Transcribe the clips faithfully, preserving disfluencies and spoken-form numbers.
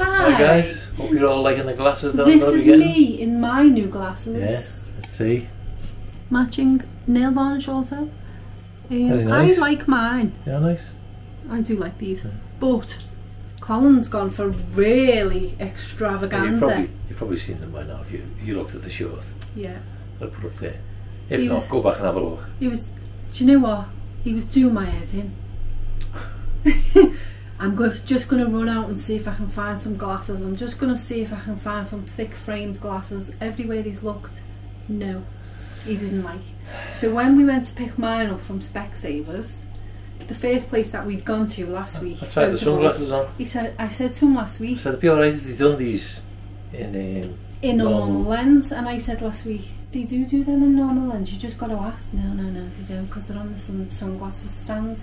Hi. Hi guys, hope you're all liking the glasses that this I'm This is getting. me in my new glasses. Yeah, let's see. Matching nail varnish also. Um, nice. I like mine. Yeah, nice. I do like these, yeah. But Colin's gone for really extravaganza. You've probably, you've probably seen them by now if you, if you looked at the short. Yeah. I'll put up there. If he not, was, go back and have a look. He was, do you know what? He was doing my head in. I'm go just going to run out and see if I can find some glasses. I'm just going to see if I can find some thick framed glasses. Everywhere he's looked, no, he didn't like. So when we went to pick mine up from Specsavers, the first place that we'd gone to last week. That's right, the sunglasses on. He said, I said to him last week. I said, it'd be alright if they'd done these in um, in normal. normal lens. And I said last week, they do do them in normal lens. You just got to ask. No, no, no, they don't, because they're on the sun sunglasses stand.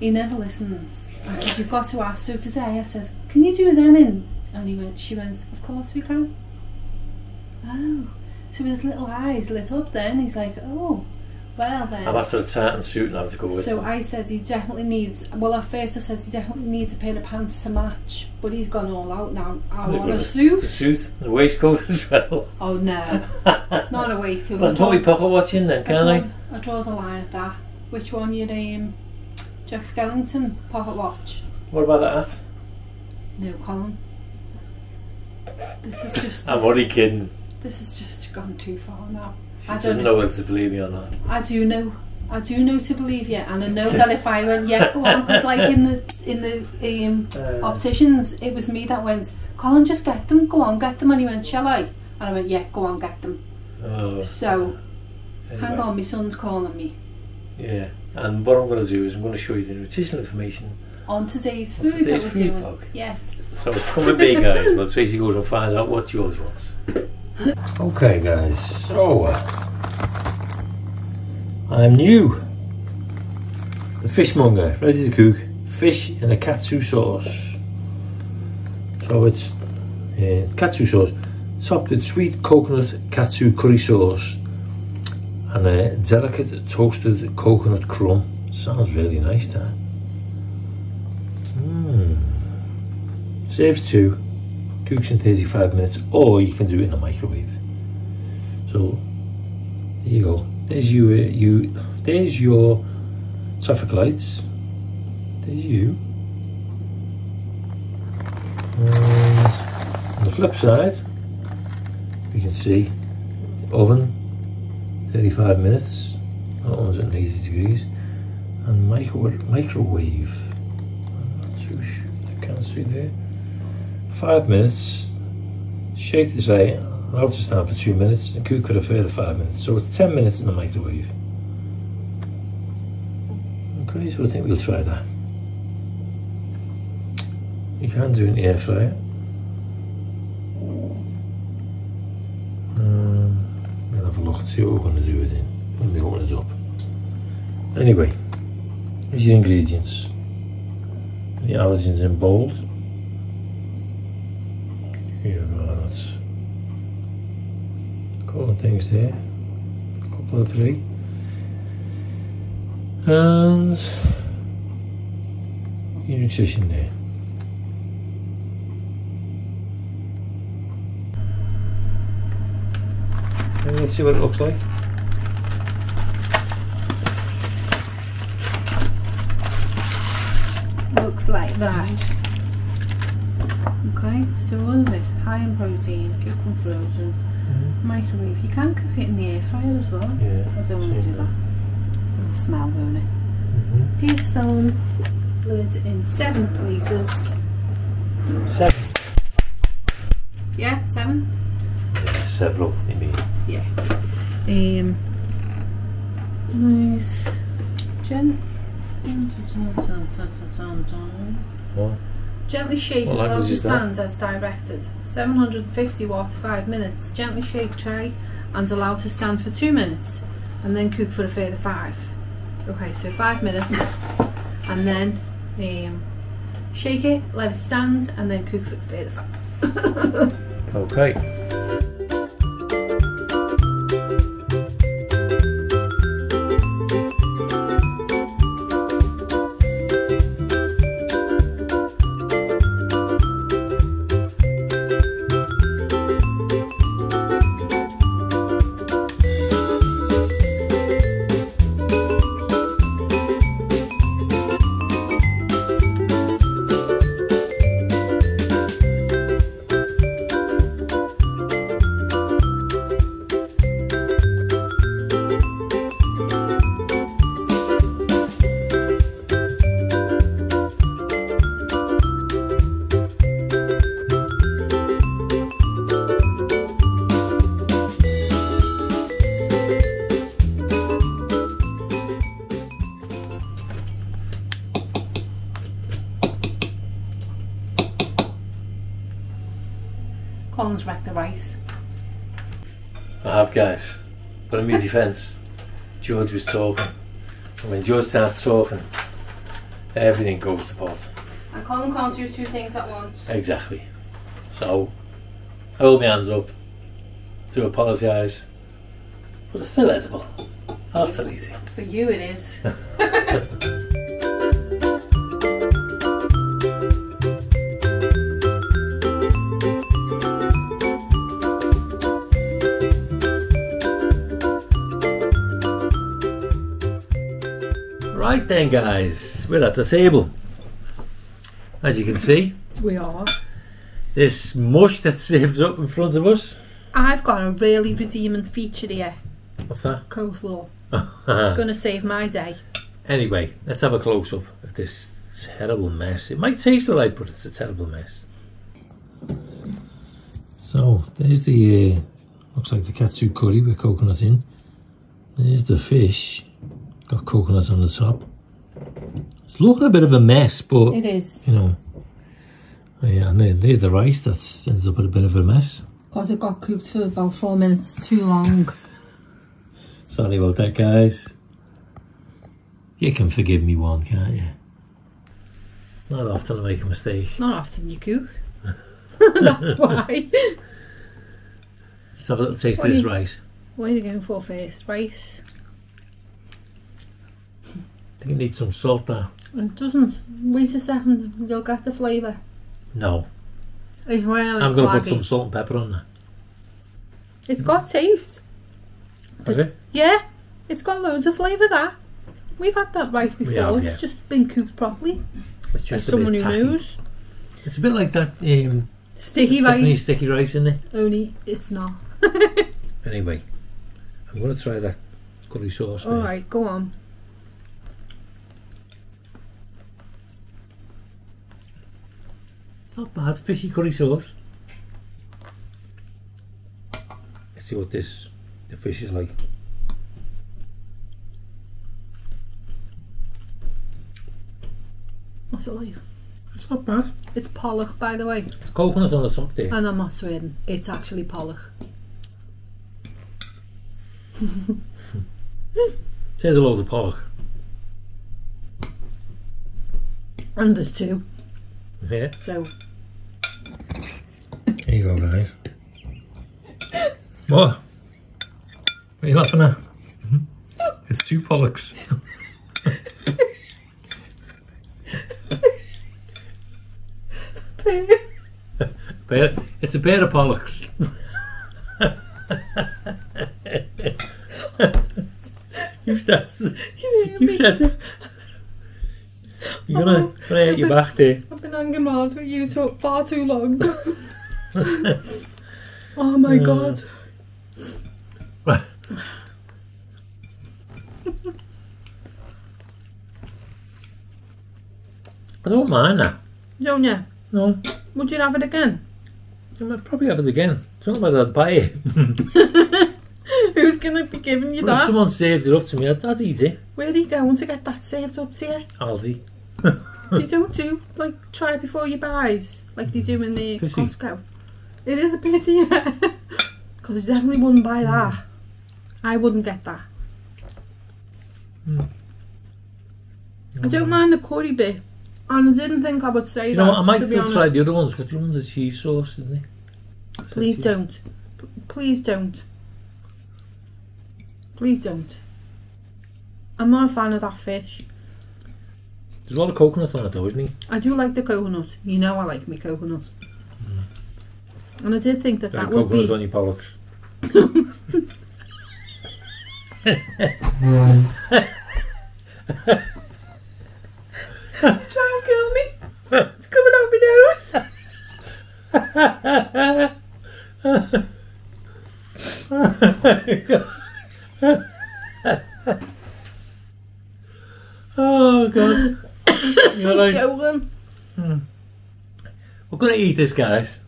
He never listens. I said, you've got to ask. So today I said, can you do them in? And he went, she went, of course we can. Oh. So his little eyes lit up then. He's like, oh, well then. I'm after a tartan suit and I have to go with So them. I said he definitely needs, well at first I said he definitely needs a pair of pants to match. But he's gone all out now. I want a suit. The suit and a waistcoat as well. Oh no. Not a waistcoat. Well, I'm probably Papa watching then, can't I? I draw the line at that. Which one you name? Jack Skellington pocket watch. What about that hat? No, Colin. This is just. I'm only kidding. This has just gone too far now. She I doesn't know whether to believe you or not. I do know. I do know to believe you, and I know that if I went, yeah, go on, because like in the in the um, um, opticians, it was me that went, Colin, just get them. Go on, get them. And he went, shall I? And I went, yeah, go on, get them. Oh. So, anyway. Hang on, my son's calling me. Yeah. And what I'm going to do is I'm going to show you the nutritional information on today's food on today's that we're food doing. Vlog. Yes. So come with me guys, while Tracy goes and finds out what yours wants. Okay guys, so uh, I'm new. The fishmonger, ready to cook fish in a katsu sauce. So it's uh, katsu sauce, topped with sweet coconut katsu curry sauce. And a delicate toasted coconut crumb. Sounds really nice, that. Mm. Serves two, cooks in thirty-five minutes, or you can do it in the microwave. So there you go. There's you. Uh, you. There's your traffic lights. There's you. And on the flip side, you can see the oven. thirty-five minutes, that one's at eighty degrees, and micro microwave, I'm not too sure, I can't see there, five minutes, shake this out, allow it to stand for two minutes, and cook for a further five minutes, so it's ten minutes in the microwave. Okay, so I think we'll try that. You can do an air fryer. See what we're going to do with it when we open it up. Anyway, here's your ingredients. The allergens in bold. You've got a couple of things there, a couple of three, and your nutrition there. Let's see what it looks like. Looks like that. Okay, so what is it? High in protein, cook and frozen, mm-hmm. microwave. You can cook it in the air fryer as well. Yeah, I don't want to do that. It'll smell, won't it? Mm-hmm. Piece film, lid in seven places. Seven? Yeah, seven. Yeah, several, you mean. Yeah. Um. Nice. Gen. What? Gently shake and allow to stand as directed. seven hundred fifty watt, five minutes. Gently shake, tray, and allow to stand for two minutes, and then cook for a further five. Okay, so five minutes, and then um, shake it, let it stand, and then cook for a further five. Okay. Colin's wrecked the rice. I have, guys, but in my defence, George was talking, and when George starts talking, everything goes to pot. And Colin can't do two things at once. Exactly. So, I hold my hands up, do apologise, but it's still edible. I'll still eat it. For you it is. Right then, guys, we're at the table. As you can see, we are. This mush that serves up in front of us. I've got a really redeeming feature here. What's that? Coleslaw. It's going to save my day. Anyway, let's have a close up of this terrible mess. It might taste alright, but it's a terrible mess. So there's the uh, looks like the katsu curry with coconut in. There's the fish. Got coconut on the top. It's looking a bit of a mess, but it is. You know, yeah. And then there's the rice that's ended up a bit of a mess because it got cooked for about four minutes too long. Sorry about that, guys. You can forgive me one, can't you? Not often I make a mistake. Not often you cook. That's why. Let's have a little taste what of this you, rice. What are you going for first, rice? You need some salt now. It doesn't. Wait a second, you'll get the flavour. No. It's really I'm going to put some salt and pepper on that. It's got taste. Has it? Yeah. It's got loads of flavour, that. We've had that rice before. Have, yeah. It's just been cooked properly. It's just a someone bit who tacky. knows. It's a bit like that um, sticky rice. sticky rice, isn't it? Only it's not. Anyway, I'm going to try that curry sauce. Alright, go on. Not bad, fishy curry sauce. Let's see what this the fish is like. What's it like? It's not bad. It's pollock, by the way. It's coconut on the top there. And I'm not sweating. It's actually pollock. There's a load of pollock. And there's two. Yeah. So there you go, guys. What? What are you laughing at? It's two pollocks. Bear. It's a pair of pollocks. You said it. You said it. You're oh, gonna, gonna hit your back there. I've been hanging around with you talk far too long. Oh my uh, god. Well, I don't mind that. Don't you? No. Would you have it again? I might probably have it again. It's not about I'd buy it. Who's going to be giving you well, that? If someone saved it up to me, I'd, I'd eat it. Where are you going to get that saved up to you? Aldi. They don't do, like, try before you buys, like they do in the pity. Costco. It is a pity, yeah. Because you definitely wouldn't buy that. Mm. I wouldn't get that. Mm. I don't mind the curry bit, and I didn't think I would say you that, know what, I might still try the other ones, because the ones are cheese sauce, isn't it? Please don't. P please don't. Please don't. I'm not a fan of that fish. There's a lot of coconut on it though, isn't it? I do like the coconut. You know I like me coconut. Mm. And I did think that Don't that would be... coconut on your pollocks. Try and kill me. It's coming out my nose. Oh god. You're like, joking. Hmm. We're gonna eat this, guys.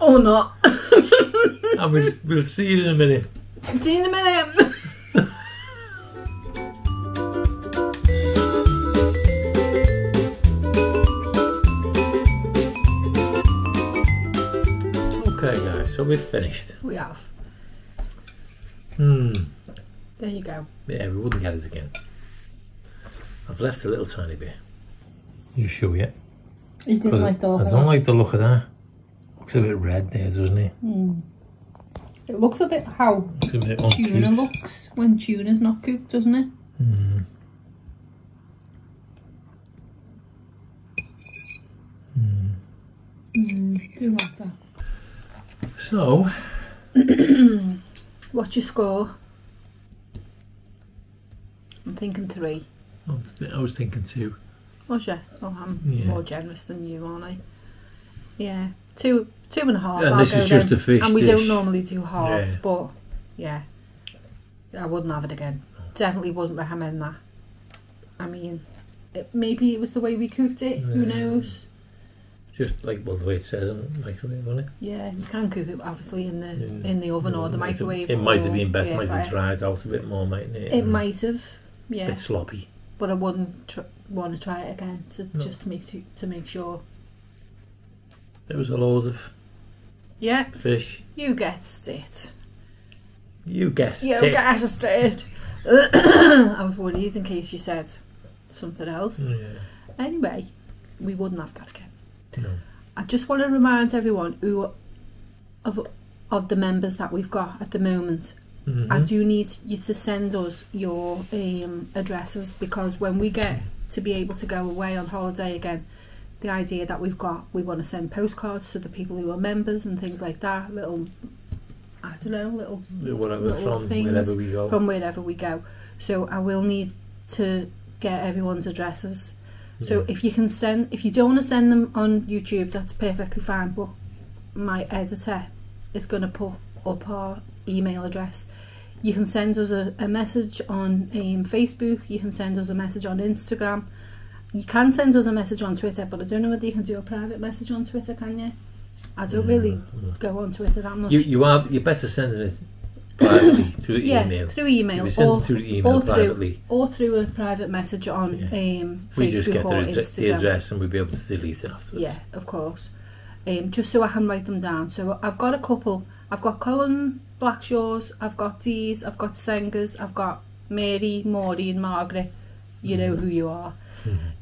Or not. And we'll, we'll see you in a minute. See you in a minute. Okay guys, so we've finished. We have. Hmm. There you go. Yeah, we wouldn't get it again. I've left a little tiny bit. You sure yet? You didn't like the look of that. I don't like the look of that. Looks a bit red there, doesn't it? Hmm. It looks a bit how a bit tuna looks when tuna's not cooked, doesn't it? Hmm. Hmm. Mm, do like that. So, what's your score? I'm thinking three. I was thinking two. Was you? Oh, I'm yeah. more generous than you, aren't I? Yeah, two, two and a half. And I'll this is just then. a fish. And we dish. don't normally do halves, yeah. but yeah, I wouldn't have it again. Definitely wouldn't recommend that. I mean, it, maybe it was the way we cooked it. Yeah. Who knows? Just like well, the way it says on the microwave, wasn't it? Yeah, you can cook it obviously in the in, in the oven or the microwave. It might have been best yeah, might have dried out a bit more, mightn't it? It might have. Yeah. A bit sloppy. But I wouldn't tr want to try it again to no. just make to, to make sure. There was a load of yeah fish. You guessed it. You guessed you it. You guessed it. I was worried in case you said something else. Yeah. Anyway, we wouldn't have that again. No. I just want to remind everyone who of of the members that we've got at the moment. Mm-hmm. I do need you to send us your um, addresses, because when we get to be able to go away on holiday again, the idea that we've got, we want to send postcards to the people who are members and things like that. Little, I don't know, little, little whatever little from things wherever we go. From wherever we go. So I will need to get everyone's addresses. So if you can send, if you don't want to send them on YouTube, that's perfectly fine. But my editor is going to put up our email address. You can send us a, a message on um, Facebook. You can send us a message on Instagram. You can send us a message on Twitter, but I don't know whether you can do a private message on Twitter, can you? I don't yeah, really yeah. go on Twitter that much. You, you are, you're better sending it privately through yeah, email. through email, or through email or privately, through, or through a private message on yeah. um, Facebook we just get or Instagram. The address, and we'll be able to delete it afterwards. Yeah, of course. Um, just so I can write them down. So I've got a couple. I've got Colin Blackshaw's. I've got Dee's. I've got Senger's. I've got Mary, Maury, and Margaret. You know mm. who you are.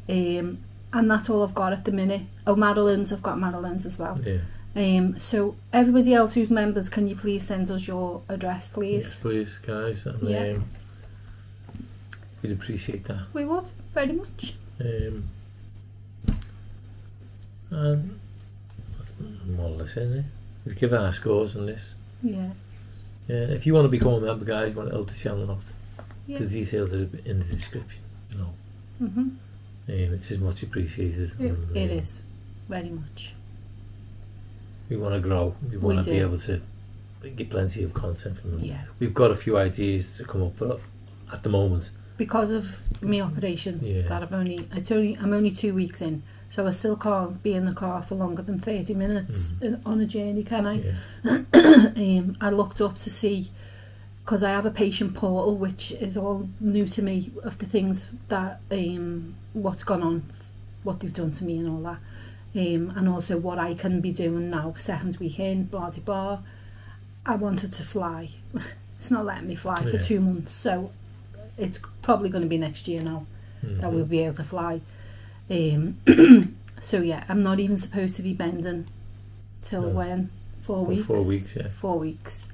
Mm. Um, and that's all I've got at the minute. Oh, Madeline's. I've got Madeline's as well. Yeah. Um, so everybody else who's members, can you please send us your address, please? Yes, please, guys. And, yeah. um, we'd appreciate that. We would, very much. Um, and that's more or less it, isn't it? We give our scores on this. Yeah. Yeah. If you want to become a member, guys, you want to help the channel out. Yeah. The details are in the description. You know. Mhm. Mm um, it is much appreciated. It, and, it um, is, very much. We want to grow. We want we to do. be able to get plenty of content. And yeah. We've got a few ideas to come up, but at the moment, because of my operation, yeah. that I've only, it's only, I'm only two weeks in, so I still can't be in the car for longer than thirty minutes mm. on a journey, can I? Yeah. um, I looked up to see, because I have a patient portal, which is all new to me, of the things that, um, what's gone on, what they've done to me, and all that. Um, and also what I can be doing now, second weekend, blah de blah. I wanted to fly. It's not letting me fly yeah. for two months, so it's probably going to be next year now mm-hmm. that we'll be able to fly. Um, so yeah, I'm not even supposed to be bending till no. when? Four well, weeks. Four weeks, yeah. Four weeks.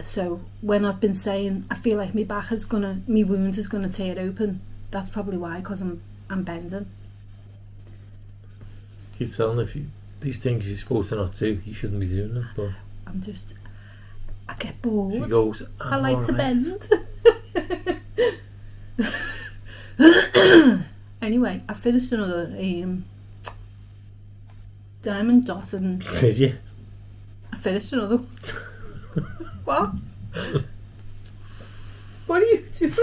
So when I've been saying, I feel like my back is gonna, my wound is gonna tear open. That's probably why, because I'm I'm bending. Keep telling if you, these things you're supposed to not do, you shouldn't be doing them. But I'm just, I get bored. She goes, I like right. to bend. Anyway, I finished another um, diamond dot and. Did you? I finished another. What? What are you doing?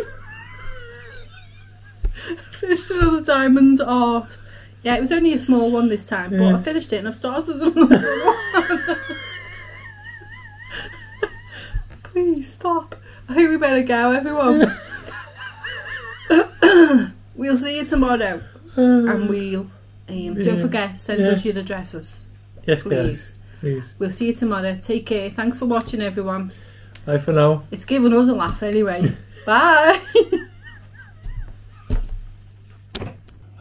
I finished another diamond art. Yeah, it was only a small one this time, yeah. but I finished it and I've started another one. Please stop. I think we better go, everyone. We'll see you tomorrow. Um, and we'll... Um, yeah. Don't forget, send yeah. us your addresses. Yes, please. Guys. Please. We'll see you tomorrow. Take care. Thanks for watching, everyone. Bye for now. It's given us a laugh anyway. Bye.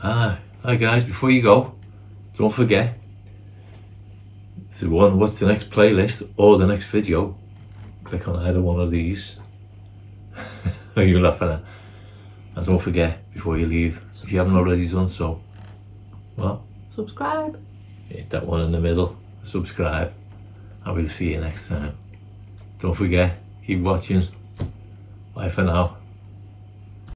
Ah, hi guys. Before you go, don't forget to want to watch the next playlist or the next video. Click on either one of these. Are you laughing at? And don't forget, before you leave, subscribe. If you haven't already done so, what? Subscribe. Hit that one in the middle. Subscribe. And we'll see you next time. Don't forget, keep watching. Bye for now.